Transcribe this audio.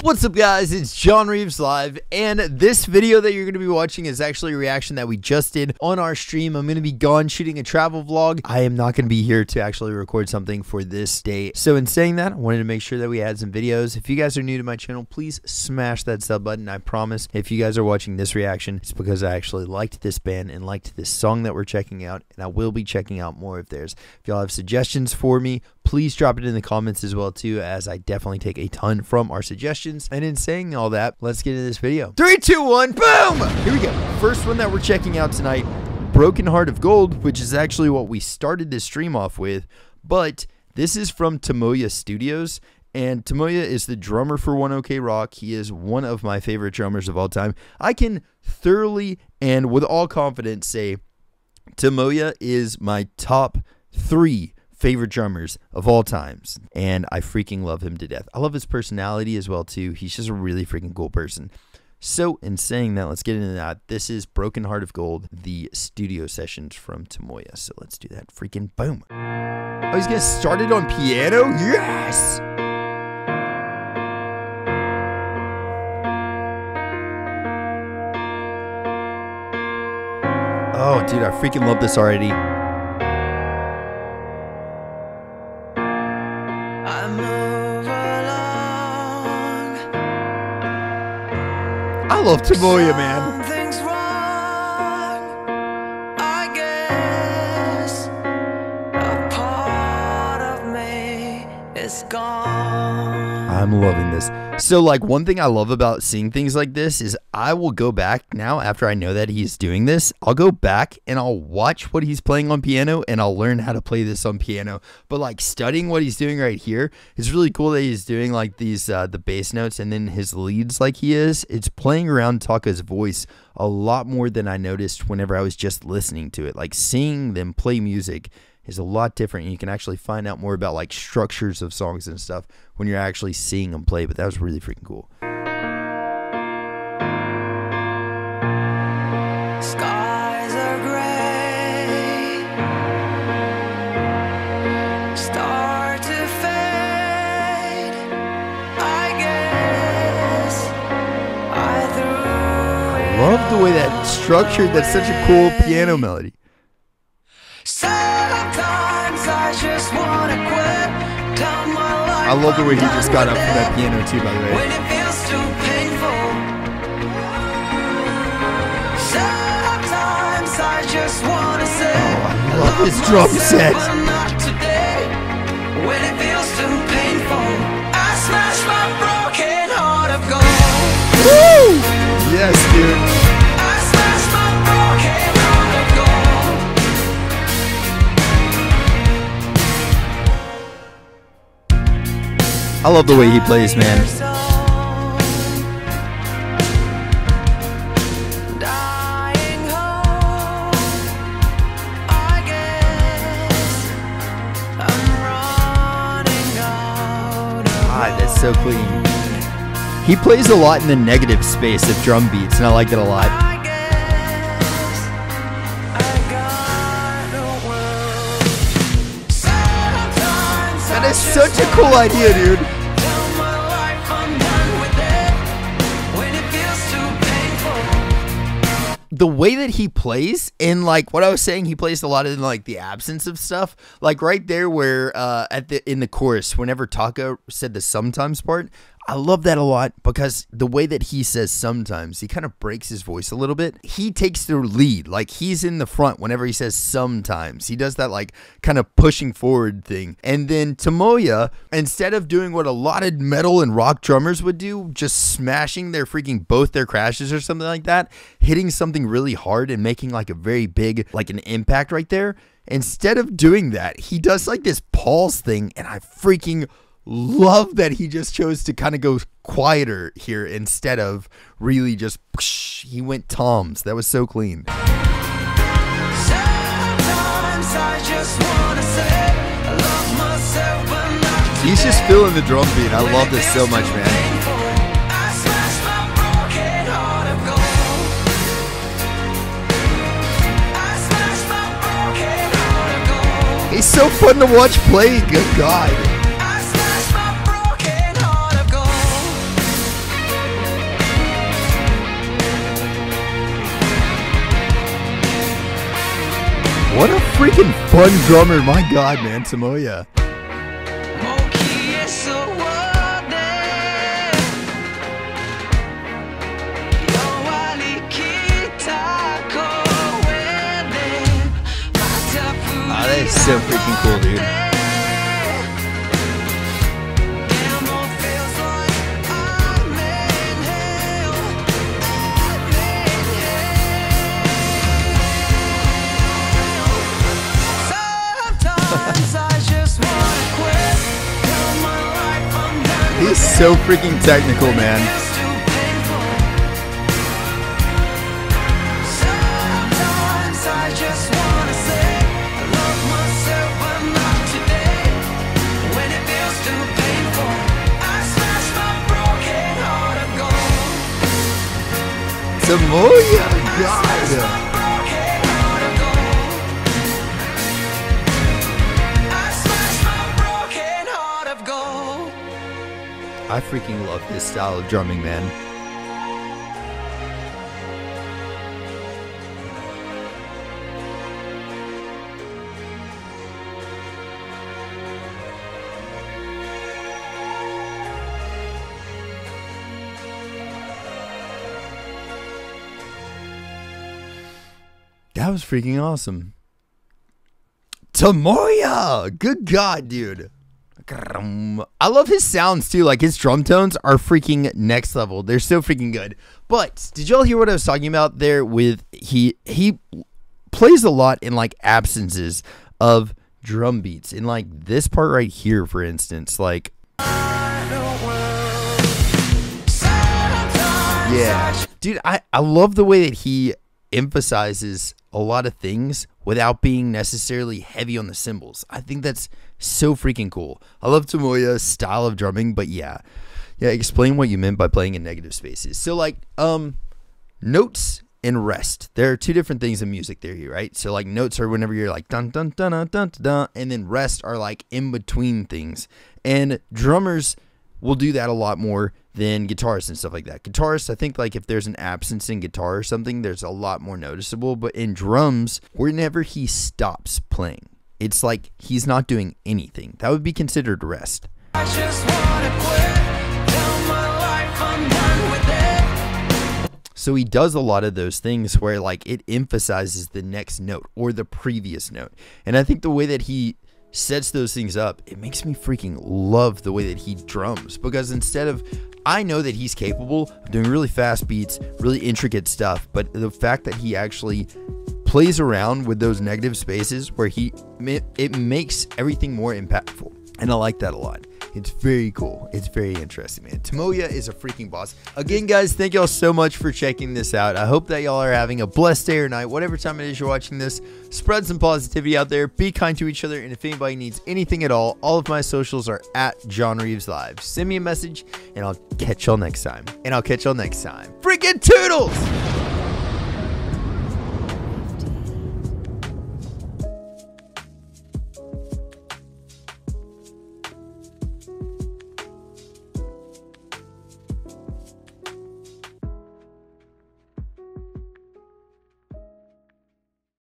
What's up guys, it's John Reaves live, and this video that you're going to be watching is actually a reaction that we just did on our stream. I'm going to be gone shooting a travel vlog. I am not going to be here to actually record something for this day. So in saying that, I wanted to make sure that we had some videos. If you guys are new to my channel, please smash that sub button. I promise if you guys are watching this reaction, it's because I actually liked this band and liked this song that we're checking out, and I will be checking out more of theirs. If y'all have suggestions for me, please drop it in the comments as well too, as I definitely take a ton from our suggestions. And in saying all that, let's get into this video. 3, 2, 1, boom! Here we go. First one that we're checking out tonight, Broken Heart of Gold, which is actually what we started this stream off with, but this is from Tomoya Studios. And Tomoya is the drummer for One Ok Rock. He is one of my favorite drummers of all time. I can thoroughly and with all confidence say Tomoya is my top 3 favorite drummers of all times, and I freaking love him to death. I love his personality as well too. He's just a really freaking cool person. So in saying that, let's get into that. This is Broken Heart of Gold, the studio sessions from Tomoya. So let's do that freaking boom. Oh, he's gonna start it on piano? Yes! Oh dude, I freaking love this already. I love Tomoya, man. Something's wrong, I guess. A part of me is gone. I'm loving this. So, like, one thing I love about seeing things like this is I will go back now after I know that he's doing this. I'll go back and I'll watch what he's playing on piano and I'll learn how to play this on piano. But, like, studying what he's doing right here, it's really cool that he's doing, like, these, the bass notes and then his leads like he is. It's playing around Taka's voice a lot more than I noticed whenever I was just listening to it. Like, seeing them play music is a lot different, and you can actually find out more about like structures of songs and stuff when you're actually seeing them play, but that was really freaking cool. Skies are gray, start to fade, I guess I threw it. I love the way that's structured. That's such a cool piano melody. I love the way he just got up from that piano too, by the way. When it feels too painful, sometimes I just wanna say, oh, I love this drum set. Not today. When it feels too painful, I smash my broken heart of gold. Woo! Yes, dude. I love the way he plays, man. God, that's so clean. He plays a lot in the negative space of drum beats, and I like it a lot. That is such a cool idea, dude. The way that he plays, and like what I was saying, he plays a lot in like the absence of stuff, like right there where in the chorus, whenever Taka said the sometimes part, I love that a lot because the way that he says sometimes, he kind of breaks his voice a little bit. He takes the lead, like he's in the front whenever he says sometimes. He does that like kind of pushing forward thing. And then Tomoya, instead of doing what a lot of metal and rock drummers would do, just smashing their freaking both their crashes or something like that, hitting something really hard and making like a very big, like an impact right there. Instead of doing that, he does like this pause thing, and I freaking love that he just chose to kind of go quieter here instead of really just psh, he went toms. That was so clean. He's just feeling the drum beat. I love this so much, man. He's so fun to watch play. Good God. I smashed my broken heart of gold. What a freaking fun drummer. My God, man. Tomoya. So freaking cool, dude. He's so freaking technical, man. Tomoya, God. I freaking love this style of drumming, man. That was freaking awesome. Tomoya! Good God, dude. I love his sounds, too. Like, his drum tones are freaking next level. They're so freaking good. But did y'all hear what I was talking about there with he plays a lot in, like, absences of drum beats. In, like, this part right here, for instance. Like... yeah. Dude, I love the way that he emphasizes a lot of things without being necessarily heavy on the cymbals. I think that's so freaking cool. I love Tomoya's style of drumming, but yeah, explain what you meant by playing in negative spaces. So like notes and rest, there are two different things in music theory, right? So like notes are whenever you're like dun dun dun dun dun, dun, and then rest are like in between things, and drummers will do that a lot more than guitarists and stuff like that. Guitarists, I think, like, if there's an absence in guitar or something, there's a lot more noticeable. But in drums, whenever he stops playing, it's like he's not doing anything. That would be considered rest. I just wanna quit. Tell my life I'm done with it. So he does a lot of those things where, like, it emphasizes the next note or the previous note. And I think the way that he sets those things up, it makes me freaking love the way that he drums, because instead of, I know that he's capable of doing really fast beats, really intricate stuff, but the fact that he actually plays around with those negative spaces where it makes everything more impactful, and I like that a lot. It's very cool. It's very interesting, man. Tomoya is a freaking boss. Again, guys, thank y'all so much for checking this out. I hope that y'all are having a blessed day or night. Whatever time it is you're watching this, spread some positivity out there. Be kind to each other. And if anybody needs anything at all of my socials are at John Reaves Live. Send me a message, and I'll catch y'all next time. Freaking toodles!